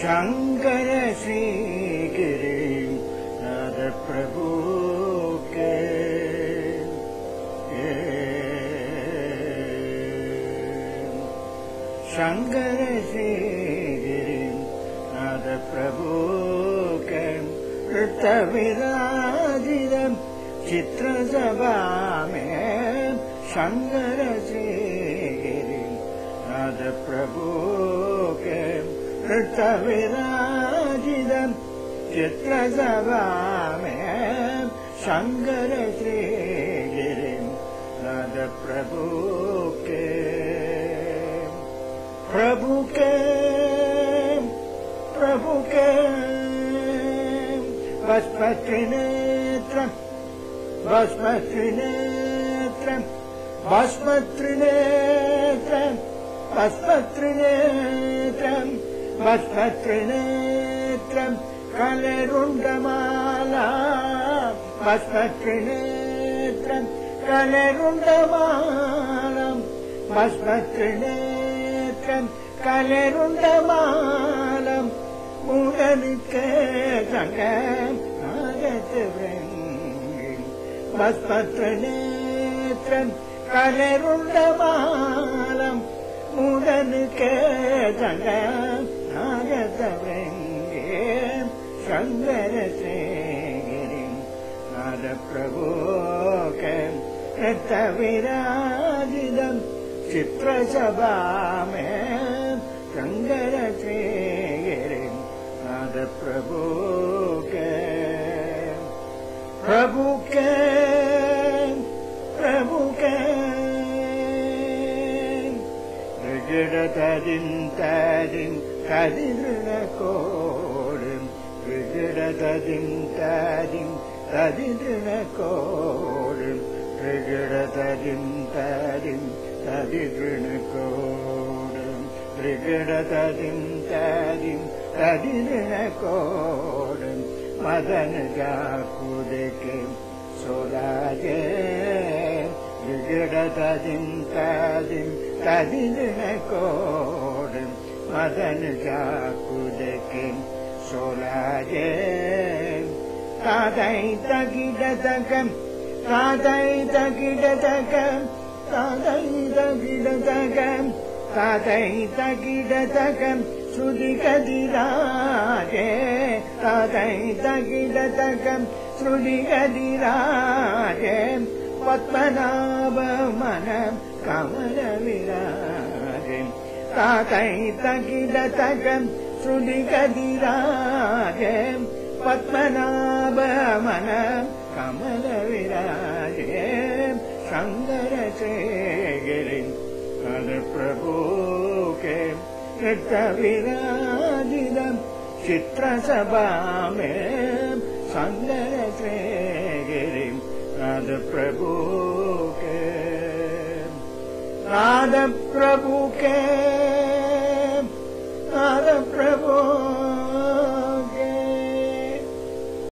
शंकर श्रीगिरि नाथ प्रभुके। शंकर श्रीगिरि नाथ प्रभुके। नृत्त विराजित चित्रसभा में शंकर श्रीगिरि नाथ प्रभुके। नृत्त विराजित चित्रसभा में शंकर श्रीगिरि नाथ प्रभुके। प्रभुके भस्म त्रिनेत्र कले रुंडमाला। भस्म त्रिनेत्र कले रुंडमाला। भस्म त्रिनेत्र कले रुंडमाला। मुरनिके संगम आगत वृंगी। भस्म त्रिनेत्र कले रुंडमाला। मुरनिके संगम आगत वृंगी। शंकर श्रीगिरि नाथ प्रभुके। नृत्त विराजित चित्रसभा में शंकर श्रीगिरि नाथ प्रभुके। प्रभुके मदन जाकुदके सोलागे। मदन जाकुदके सोलागे। तादै तगिडतकं तादै तगिडतकं तादै तगिडतकं तादै तगिडतकं श्रुति गति राजे। तादै तगिडतकं श्रुति गति राजे। पद्मनाभ मनम कमल विराजे। तादै तगिडतकं श्रुति गति राजे। पद्मनाभ मनम कमल विराजे। शंकर श्रीगिरि नाथ प्रभुके। नृत्त विराजित चित्रसभा में शंकर श्रीगिरि नाथ प्रभुके। नाथ प्रभुके। नाथ प्रभु